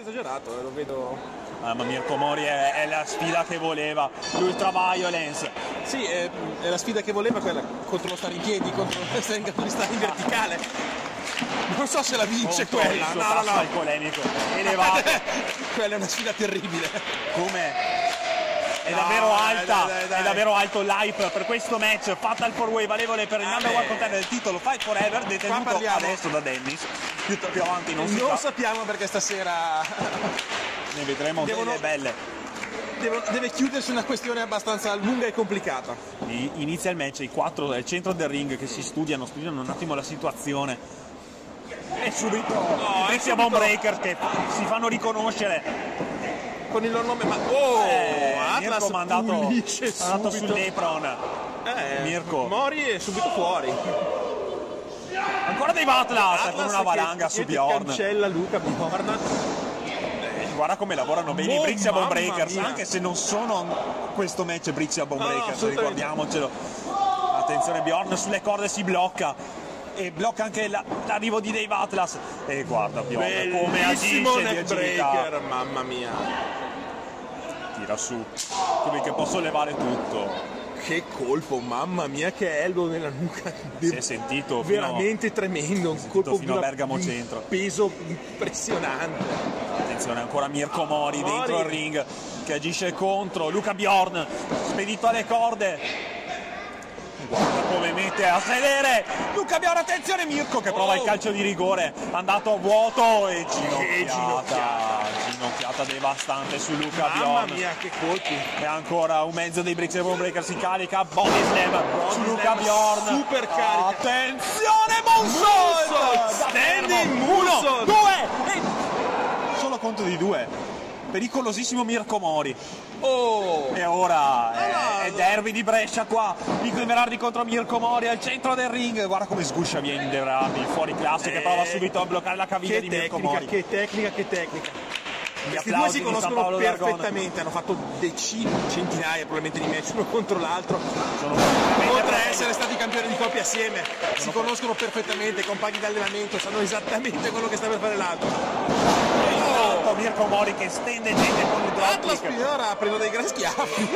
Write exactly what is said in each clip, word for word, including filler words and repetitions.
Esagerato, lo vedo. Ah, ma Mirko Mori è, è la sfida che voleva, l'ultra violence. Sì, è, è la sfida che voleva, quella contro lo stare in piedi, contro essere in grado di stare in verticale. Non so se la vince contro quella. Il suo no, no, no. Il polemico elevato. Quella è una sfida terribile. Come? È davvero no, alta, dai, dai, dai. È davvero alto l'hype per questo match. Fatal four Way valevole per il ah number one contender del titolo Fight Forever, detenuto adesso da Dennis. Più, più avanti non, non si sa. Non sappiamo perché stasera ne vedremo Devono... delle belle. Deve, deve chiudersi una questione abbastanza lunga e complicata. Inizia il match, i quattro al centro del ring che si studiano, studiano un attimo la situazione. E subito oh, Brixia Ball Breakers che si fanno riconoscere con il loro nome, ma oh, eh, Atlas ha mandato sul Lepron. Eh, Mirko Mori è subito fuori. Ancora Dave Atlas, Atlas con una valanga su Bjorn. Cancella Luca Bjorn. Eh, guarda come lavorano bene i Brixia Ball Breakers, mia. Anche se non sono questo match Brixia Ball Breakers, no, ricordiamocelo. Attenzione Bjorn sulle corde, si blocca. E blocca anche l'arrivo di Dave Atlas. E guarda Bjorn come agisce di agilità. Mamma mia. Tira su. Come che può sollevare tutto. Che colpo, mamma mia, che elbow nella nuca. Si è sentito veramente tremendo. Un colpo fino a Bergamo Centro. Peso impressionante. Attenzione ancora Mirko Mori dentro il ring che agisce contro Luca Bjorn. Spedito alle corde. Guarda come mette a sedere Luca Bjorn, attenzione Mirko che prova oh. il calcio di rigore, andato a vuoto e ginocchiata, ginocchiata devastante su Luca Bjorn. Mamma mia che colpi! E ancora un mezzo dei Brixia Ball Breaker, si carica, body slam su Luca Bjorn. Super carica. Attenzione moonsault! Standing uno, due e... Solo conto di due. Pericolosissimo Mirko Mori. Oh. E ora è, è derby di Brescia qua. Nico Inverardi contro Mirko Mori al centro del ring. Guarda come sguscia via Inverardi, fuori classe, eh, che prova subito a bloccare la caviglia che di tecnica, Mirko Mori. Che tecnica, che tecnica. Gli Questi due si conoscono perfettamente, hanno fatto decine, centinaia probabilmente di match uno contro l'altro. Oltre a essere stati campioni di coppia assieme, sono si conoscono perfettamente, compagni di allenamento, sanno esattamente quello che sta per fare l'altro. Mirko Mori che stende gente con il drop kick. Atlas finora ha preso dei gran schiaffi.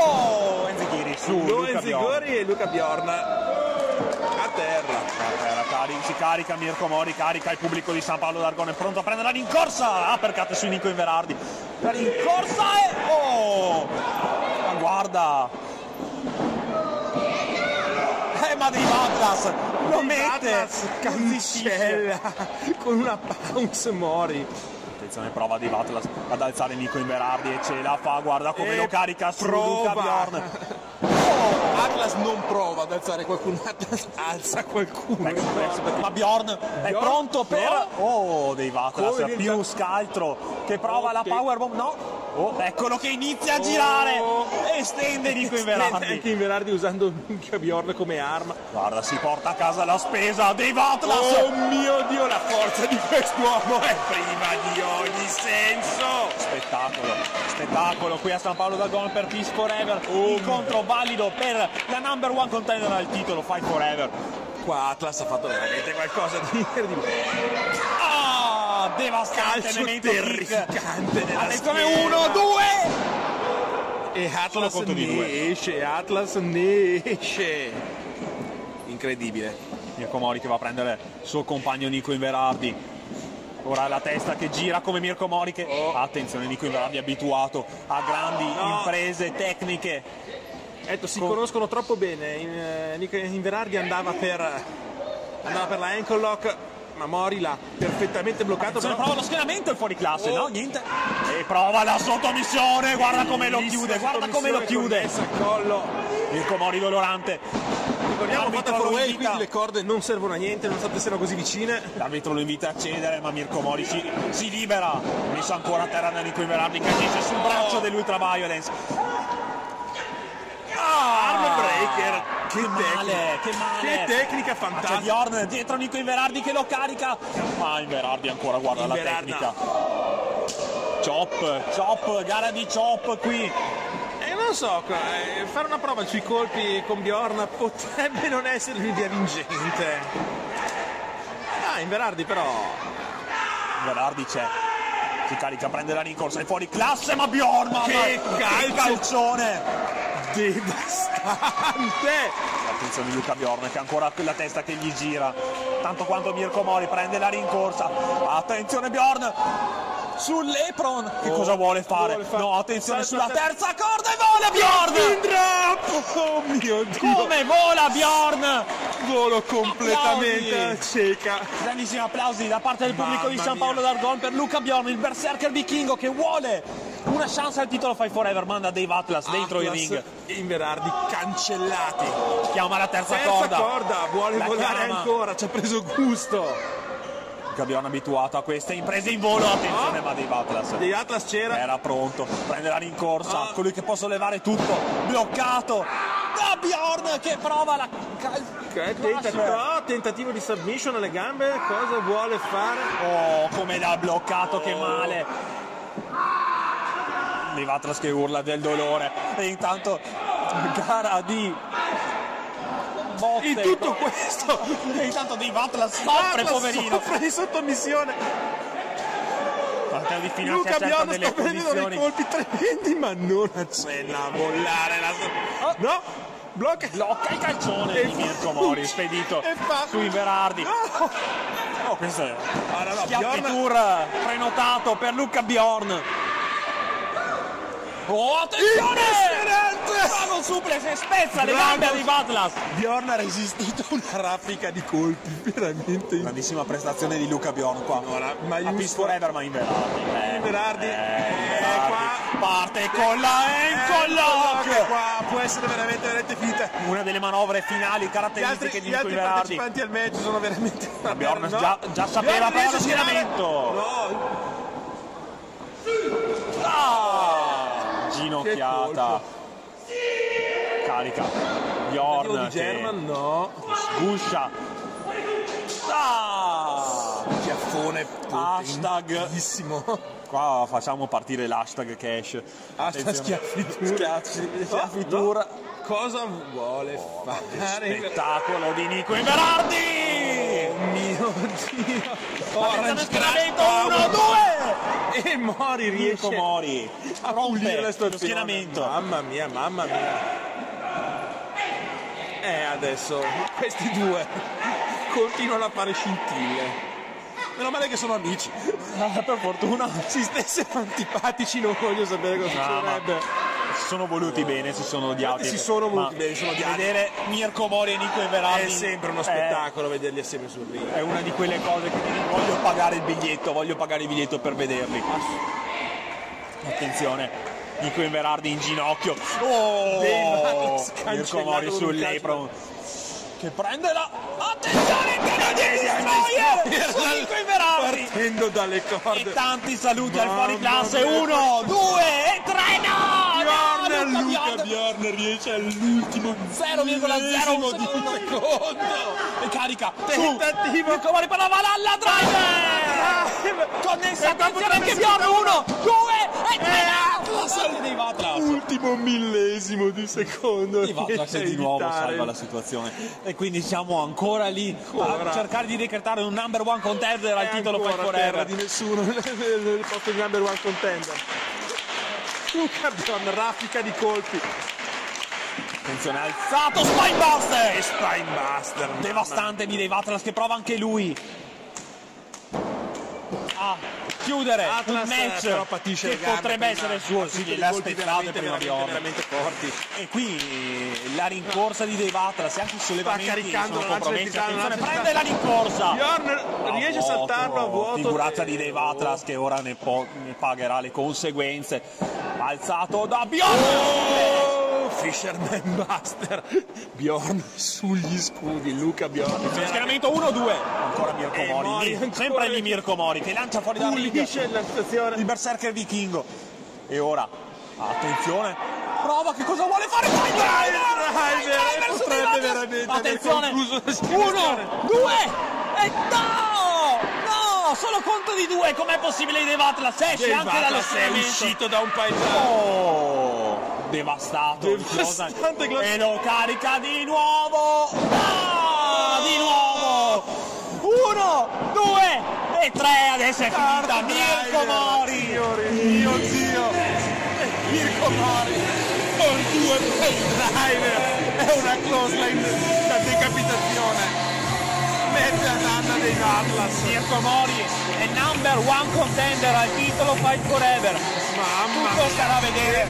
Oh, Enziguri su Luca Bjorn e Luca Bjorn a terra. A terra si carica Mirko Mori, carica il pubblico di San Paolo d'Argone, pronto a prendere la rincorsa. Uppercut su Nico Inverardi. La rincorsa e oh! Ma guarda! Eh, ma dei Atlas lo mette! Cancella con una pounce Mori. Attenzione, prova Dave Atlas ad alzare Nico Inverardi e ce la fa, guarda come e lo carica su Luca Bjorn. Oh, Atlas non prova ad alzare qualcuno, Atlas alza qualcuno. Beh, Beh, ma Bjorn è Bjorn pronto per... Oh, Dave Atlas è più il... scaltro che prova okay. la powerbomb, no? Oh, eccolo che inizia a girare oh. e stende Nico Inverardi. Anche Inverardi usando Bjorn come arma. Guarda, si porta a casa la spesa Dave Atlas. Oh mio Dio, la forza di quest'uomo è prima di ogni senso. Spettacolo, spettacolo qui a San Paolo d'Argone per Peace Forever. Um. Incontro valido per la number one contender al titolo Fight Forever. Qua Atlas ha fatto veramente qualcosa di incredibile. Devastante, elemento terrificante. Attenzione uno, due e Atlas ne esce, Atlas ne esce. Incredibile. Mirko Mori che va a prendere il suo compagno Nico Inverardi. Ora la testa che gira come Mirko Mori che... Oh. Attenzione Nico Inverardi abituato a grandi no. imprese tecniche. Etto, si Con... conoscono troppo bene. In, uh, Nico Inverardi andava per andava per la ankle lock. Ma Mori l'ha perfettamente bloccato. Però... prova lo schieramento e fuori classe, oh. no? Niente. E prova la sottomissione. Guarda come lo chiude. Guarda come lo chiude. Collo. Mirko Mori dolorante. Ricordiamo che Fatal four Way, quindi le corde non servono a niente, nonostante siano così vicine. L'arbitro lo invita a cedere, ma Mirko Mori si, si libera. Messo ancora a terra da Nico Inverardi che agisce sul braccio oh. dell'Ultra Violence. Ah, breaker. Che, che male, tecnica. che male! Che tecnica fantastica! C'è Bjorn dietro Nico Inverardi che lo carica! Ma Inverardi ancora, guarda Inverardi. la tecnica! Chop, chop, gara di chop qui! Eh, non so, fare una prova sui colpi con Bjorn potrebbe non essere un'idea vincente! Ah, Inverardi però! Inverardi c'è! Ti carica, prende la rincorsa, è fuori classe, ma Bjorn, ma che calcio. calcione devastante! Attenzione di Luca Bjorn che ha ancora quella testa che gli gira, tanto quanto Mirko Mori prende la rincorsa. Attenzione Bjorn sull'epron, che oh, cosa vuole fare? vuole fare? No, attenzione sulla terza corda e vola Bjorn! Oh mio Dio! Come vola Bjorn! Volo completamente applausi. cieca. Grandissimi applausi da parte del pubblico Mamma di San Paolo d'Argone per Luca Bjorn, il berserker vichingo che vuole una chance al titolo Fight Forever, manda Dave Atlas dentro Atlas il ring. Inverardi cancellati. Chiama la terza, terza corda. corda. Vuole la volare chiama. ancora, ci ha preso gusto. Bjorn abituato a queste imprese in volo, attenzione, ma Dave Atlas Dave Atlas c'era, era pronto, prende la rincorsa, ah. colui che può sollevare tutto, bloccato da Bjorn che prova la okay, tentativo, oh, tentativo di submission alle gambe, cosa vuole fare? Oh, come l'ha bloccato, oh. che male Dave Atlas che urla del dolore, e intanto gara di botte, in tutto questo e intanto Dave Atlas soffre, poverino, soffre di sottomissione. Di Luca Bjorn sta prendendo dei colpi tremendi ma non accenna a mollare la... oh. no blocca blocca il calcione e di Mirko Mori spedito fa... su Inverardi. oh. oh, questo è allora, no, Bjorn... tour prenotato per Luca Bjorn. Oh, attenzione! Bravo suplex e spezza le gambe di Atlas. Bjorn ha resistito una raffica di colpi, veramente. Grandissima prestazione di Luca Bjorn qua. Allora, ma a Peace Forever, ma Inverardi. Eh, Inverardi. Eh, eh, qua. Parte con la encolloque. Eh, qua può essere veramente, veramente finita. Una delle manovre finali caratteristiche di Nico Inverardi. Gli altri partecipanti al match sono veramente... Ma Bjorn no. già, già sapeva però lo schieramento. No. Ginocchiata, carica Bjorn che no. sguscia, ah! Chiaffone potentissimo. Qua facciamo partire l'hashtag cash, hashtag schiaffitura, schiaffitura. No. cosa vuole oh, fare? Spettacolo di Nico Inverardi! Oh mio Dio! Orange uno due e Mori riesce Mori a pulire lo schieramento. Mamma mia, mamma mia. E adesso questi due continuano a fare scintille. Meno male che sono amici. Ah, per fortuna si stessero antipatici, non voglio sapere cosa no, succederebbe. Si sono voluti bene, si sono odiati. Si sono voluti bene, sono odiati. Vedere Mirko Mori e Nico Inverardi è sempre uno spettacolo, è... vederli assieme sul ring. È una di quelle cose che voglio pagare il biglietto, voglio pagare il biglietto per vederli. Attenzione. Nico Inverardi in ginocchio. Oh! Mirko Mori sull'apron. Che prende la... Attenzione, Nico Inverardi! Partendo dalle corde. E tanti saluti al fuori classe. Uno, due e tre, no! Luca Bjorn riesce all'ultimo zero virgola zero di un secondo e carica tentativo Mirko Mori per la valalla drive connessa, attenzione anche Bjorn, uno, due e tre, ultimo millesimo di secondo di Atlas di nuovo salva la situazione e quindi siamo ancora lì a cercare di decretare un number one contender al titolo Fight Forever di nessuno il number one contender Luca Bjorn, raffica di colpi. Attenzione, alzato, spinebuster! E spinebuster! Devastante di Dave Atlas che prova anche lui a chiudere Atlas, un match però patisce che potrebbe essere il suo. Sì, le aspettate prima Bjorn. Veramente forti. E qui la rincorsa di Dave Atlas e anche i sollevamenti sta caricando sono compromessi. Attenzione, prende la rincorsa! Bjorn riesce a saltarlo a vuoto. Figurata di Dave Atlas che ora ne, ne pagherà le conseguenze. Alzato da Bjorn, oh, Fisherman Buster, Bjorn sugli scudi, Luca Bjorn. Schieramento uno due, ancora Mirko e Mori, Mori ancora sempre lì Mirko Mori che lancia fuori dalla riga il berserker vichingo. E ora, attenzione, prova che cosa vuole fare, vai, driver, driver, driver, attenzione, uno, due e no! Solo conto di due, com'è possibile Dave Atlas esce Dave anche dallo è uscito da un paesaggio oh, devastato, devastante e lo carica di nuovo, ah, di nuovo uno, due e tre, adesso è finita. Carto Mirko Mori, mio zio, Mirko Mori con due play driver, è una close line da decapitazione. Mette a nanna dei Atlas. Mirko Mori è number one contender al titolo Fight Forever. Mamma, tutto starà a vedere.